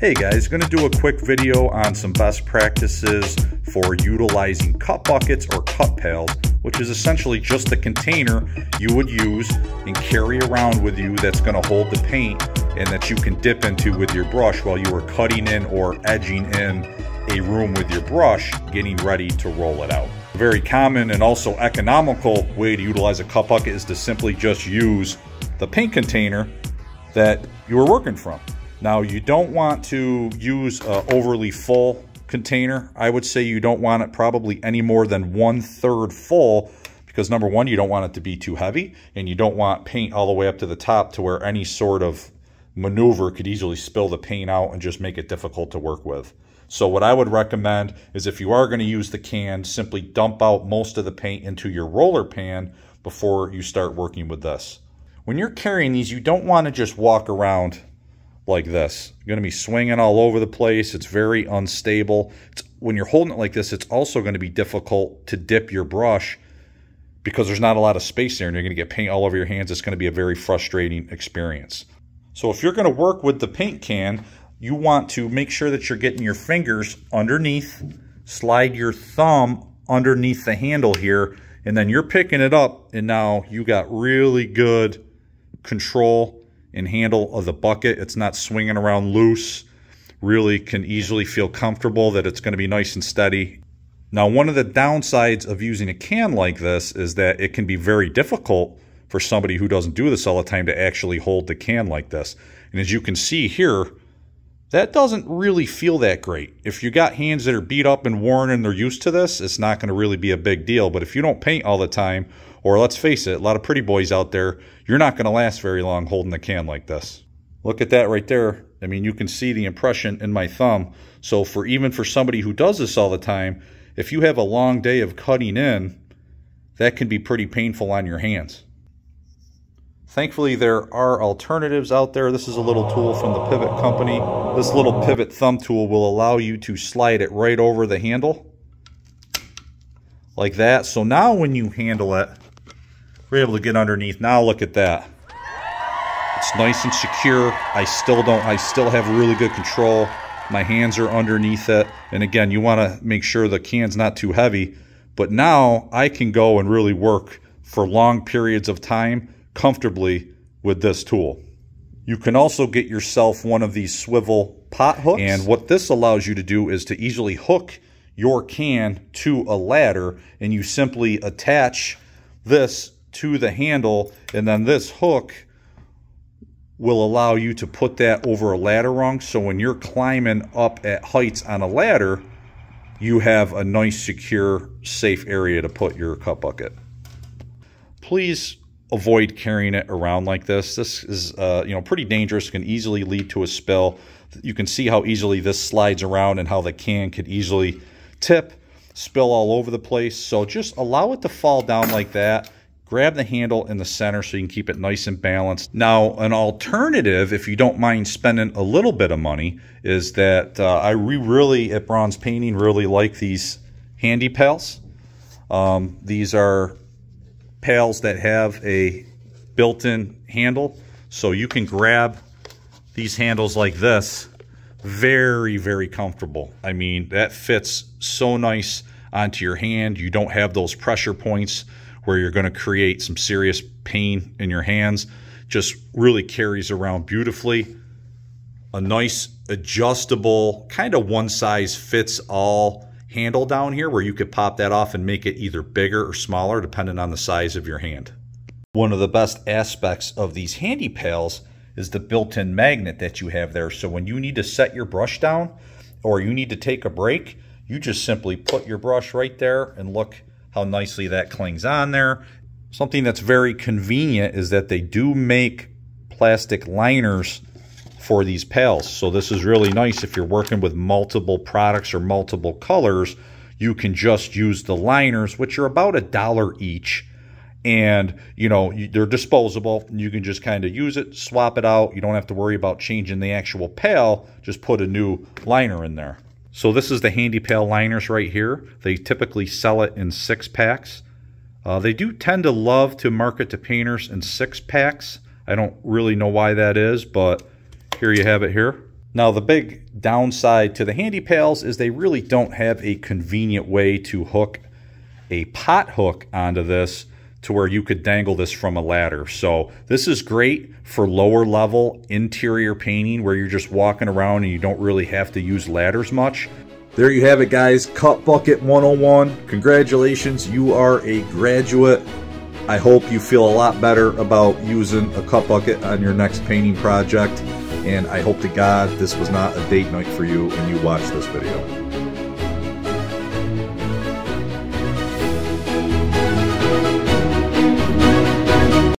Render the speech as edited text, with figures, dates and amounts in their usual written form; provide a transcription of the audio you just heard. Hey guys, gonna do a quick video on some best practices for utilizing cut buckets or cut pails, which is essentially just the container you would use and carry around with you that's gonna hold the paint and that you can dip into with your brush while you are cutting in or edging in a room with your brush, getting ready to roll it out. A very common and also economical way to utilize a cut bucket is to simply just use the paint container that you were working from. Now, you don't want to use an overly full container. I would say you don't want it probably any more than 1/3 full because, number one, you don't want it to be too heavy, and you don't want paint all the way up to the top to where any sort of maneuver could easily spill the paint out and just make it difficult to work with. So what I would recommend is if you are going to use the can, simply dump out most of the paint into your roller pan before you start working with this. When you're carrying these, you don't want to just walk around like this. You're going to be swinging all over the place. It's very unstable. When you're holding it like this, it's also going to be difficult to dip your brush because there's not a lot of space there and you're going to get paint all over your hands. It's going to be a very frustrating experience. So if you're going to work with the paint can, you want to make sure that you're getting your fingers underneath, slide your thumb underneath the handle here, and then you're picking it up and now you got really good control and handle of the bucket. It's not swinging around loose. Really can easily feel comfortable that it's going to be nice and steady. Now, one of the downsides of using a can like this is that it can be very difficult for somebody who doesn't do this all the time to actually hold the can like this. And as you can see here, that doesn't really feel that great. If you got hands that are beat up and worn and they're used to this, it's not going to really be a big deal. But if you don't paint all the time, or let's face it, a lot of pretty boys out there, you're not going to last very long holding the can like this. Look at that right there. I mean, you can see the impression in my thumb. So even for somebody who does this all the time, if you have a long day of cutting in, that can be pretty painful on your hands. Thankfully, there are alternatives out there. This is a little tool from the Pivit company. This little Pivit Thumb Tool will allow you to slide it right over the handle like that. So now when you handle it, we're able to get underneath. Now look at that. It's nice and secure. I still have really good control. My hands are underneath it. And again, you want to make sure the can's not too heavy. But now I can go and really work for long periods of time comfortably with this tool. You can also get yourself one of these swivel pot hooks, and what this allows you to do is to easily hook your can to a ladder, and you simply attach this to the handle, and then this hook will allow you to put that over a ladder rung, so when you're climbing up at heights on a ladder, you have a nice, secure, safe area to put your cut bucket. Please avoid carrying it around like this. This is pretty dangerous, can easily lead to a spill. You can see how easily this slides around and how the can could easily tip, spill all over the place. So just allow it to fall down like that. Grab the handle in the center so you can keep it nice and balanced. Now, an alternative, if you don't mind spending a little bit of money, is that we really at Bronze Painting really like these Handy Pails. These are pails that have a built-in handle, so you can grab these handles like this. Very, very comfortable. I mean, that fits so nice onto your hand. You don't have those pressure points where you're going to create some serious pain in your hands. Just really carries around beautifully. A nice adjustable, kind of one size fits all handle down here where you could pop that off and make it either bigger or smaller depending on the size of your hand. One of the best aspects of these Handy Pails is the built-in magnet that you have there. So when you need to set your brush down or you need to take a break, you just simply put your brush right there and look how nicely that clings on there. Something that's very convenient is that they do make plastic liners for these pails. So this is really nice if you're working with multiple products or multiple colors. You can just use the liners, which are about $1 each, and they're disposable. You can just kind of use it, swap it out. You don't have to worry about changing the actual pail, just put a new liner in there. So this is the Handy Pail liners right here. They typically sell it in 6-packs. They do tend to love to market to painters in 6-packs. I don't really know why that is, but here you have it here. Now the big downside to the Handy Pails is they really don't have a convenient way to hook a pot hook onto this to where you could dangle this from a ladder. So this is great for lower level interior painting where you're just walking around and you don't really have to use ladders much. There you have it, guys. Cut Bucket 101. Congratulations, you are a graduate. I hope you feel a lot better about using a cut bucket on your next painting project. And I hope to God this was not a date night for you when you watch this video.